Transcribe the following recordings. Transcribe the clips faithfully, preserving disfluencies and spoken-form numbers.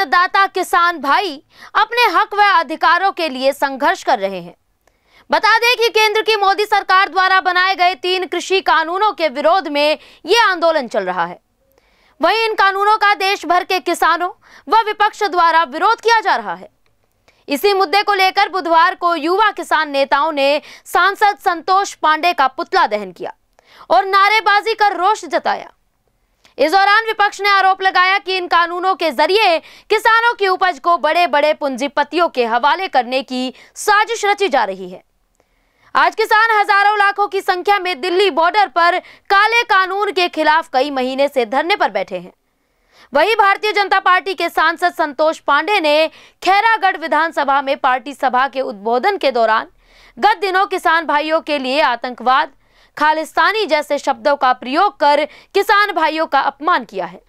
अन्नदाता किसान भाई अपने हक व अधिकारों के लिए संघर्ष कर रहे हैं। बता दें कि केंद्र की मोदी सरकार द्वारा बनाए गए तीन कृषि कानूनों के विरोध में ये आंदोलन चल रहा है। वहीं इन कानूनों का देश भर के किसानों व विपक्ष द्वारा विरोध किया जा रहा है। इसी मुद्दे को लेकर बुधवार को युवा किसान नेताओं ने सांसद संतोष पांडे का पुतला दहन किया और नारेबाजी कर रोष जताया। इस दौरान विपक्ष ने आरोप लगाया कि इन कानूनों के जरिए किसानों की उपज को बड़े बड़े पूंजीपतियों के हवाले करने की साजिश रची जा रही है। आज किसान हजारों लाखों की संख्या में दिल्ली बॉर्डर पर काले कानून के खिलाफ कई महीने से धरने पर बैठे हैं। वहीं भारतीय जनता पार्टी के सांसद संतोष पांडे ने खैरागढ़ विधानसभा में पार्टी सभा के उद्बोधन के दौरान गत दिनों किसान भाइयों के लिए आतंकवाद, खालिस्तानी जैसे शब्दों का प्रयोग कर किसान भाइयों का अपमान किया है।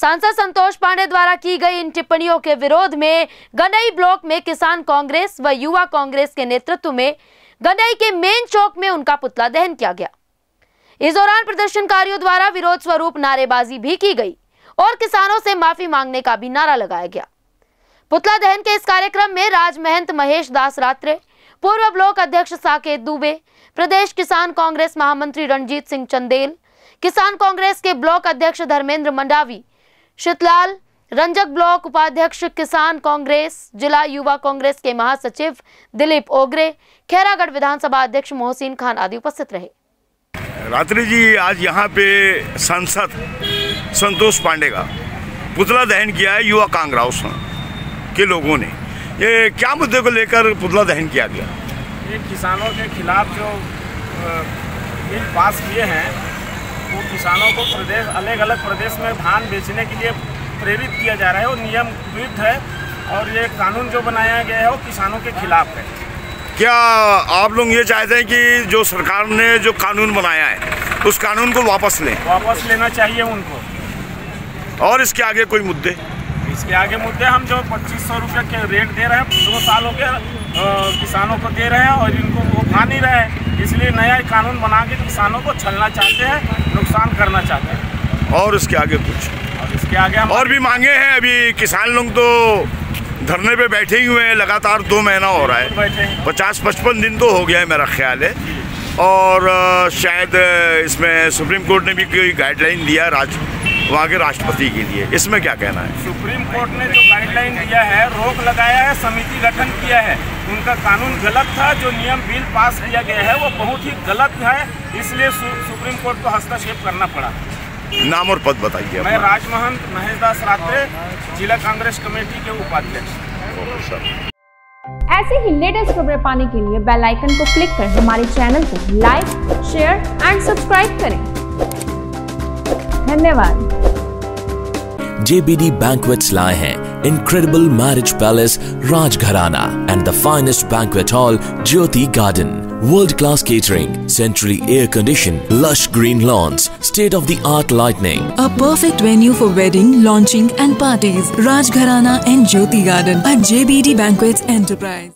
सांसद संतोष पांडे द्वारा की गई इन टिप्पणियों के विरोध में गंडई ब्लॉक में किसान कांग्रेस व युवा कांग्रेस के नेतृत्व में गंडई के मेन चौक में उनका पुतला दहन किया गया। इस दौरान प्रदर्शनकारियों द्वारा विरोध स्वरूप नारेबाजी भी की गई और किसानों से माफी मांगने का भी नारा लगाया गया। पुतला दहन के इस कार्यक्रम में राज महंत, महेश दास रात्रे, पूर्व ब्लॉक अध्यक्ष साकेत दुबे, प्रदेश किसान कांग्रेस महामंत्री रणजीत सिंह चंदेल, किसान कांग्रेस के ब्लॉक अध्यक्ष धर्मेंद्र मंडावी, शीतलाल रंजक ब्लॉक उपाध्यक्ष किसान कांग्रेस, जिला युवा कांग्रेस के महासचिव दिलीप ओगरे, खैरागढ़ विधानसभा अध्यक्ष मोहसिन खान आदि उपस्थित रहे। रात्रि जी आज यहाँ पे सांसद संतोष पांडे का पुतला दहन किया है युवा कांग्रेस के लोगों ने। ये क्या मुद्दे को लेकर पुतला दहन किया गया? ये किसानों के खिलाफ जो बिल पास किए हैं वो किसानों को प्रदेश अलग अलग प्रदेश में धान बेचने के लिए प्रेरित किया जा रहा है। वो नियम विरुद्ध है और ये कानून जो बनाया गया है वो किसानों के खिलाफ है। क्या आप लोग ये चाहते हैं कि जो सरकार ने जो कानून बनाया है उस कानून को वापस लें? वापस लेना चाहिए उनको। और इसके आगे कोई मुद्दे? इसके आगे मुद्दे हम जो पच्चीस सौ रुपये के रेट दे रहे हैं दो सालों के किसानों को दे रहे हैं और इनको वो खा नहीं रहे हैं, इसलिए नया कानून बना के किसानों को छलना चाहते हैं, नुकसान करना चाहते हैं। और इसके आगे कुछ इसके आगे हम और भी मांगे हैं। अभी किसान लोग तो धरने पे बैठे ही हुए हैं, लगातार दो महीना हो रहा है, पचास पचपन दिन तो हो गया है मेरा ख्याल है। और शायद इसमें सुप्रीम कोर्ट ने भी कोई गाइडलाइन दिया राज वहाँ के राष्ट्रपति के लिए, इसमें क्या कहना है? सुप्रीम कोर्ट ने जो गाइडलाइन दिया है, रोक लगाया है, समिति गठन किया है, उनका कानून गलत था। जो नियम बिल पास किया गया है वो बहुत ही गलत है, इसलिए सुप्रीम कोर्ट को हस्तक्षेप करना पड़ा। नाम और पद बताइए। मैं राज महंत, महेश दास रात्रे, जिला कांग्रेस कमेटी के उपाध्यक्ष। ऐसे ही लेटेस्ट खबरें पाने के लिए बेल आइकन को क्लिक कर हमारे चैनल को लाइक, शेयर एंड सब्सक्राइब करें। धन्यवाद। J B D Banquets लाए हैं Incredible Marriage Palace Rajgharana and the finest banquet hall Jyoti Garden. World-class catering, centrally air-conditioned, lush green lawns, state-of-the-art lighting. A perfect venue for wedding, launching and parties. Rajgharana and Jyoti Garden at J B D Banquets Enterprise.